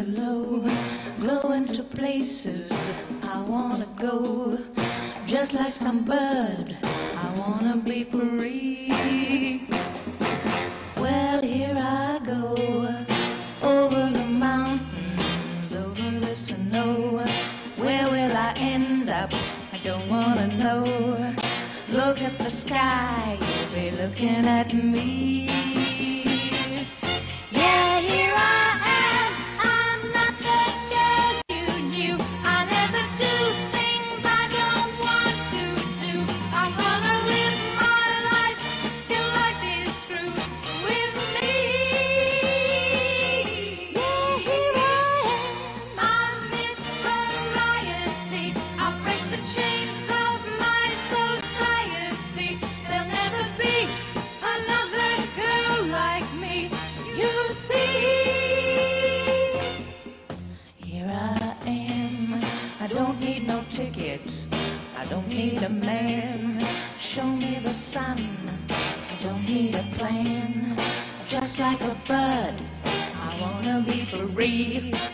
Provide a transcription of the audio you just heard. and low, glowing to places I wanna go. Just like some bird, I wanna be free. Well, here I go, over the mountains, over the snow. Where will I end up? I don't wanna know. Look at the sky, you'll be looking at me. I don't need a man. Show me the sun. I don't need a plan. Just like a bird, I wanna be free.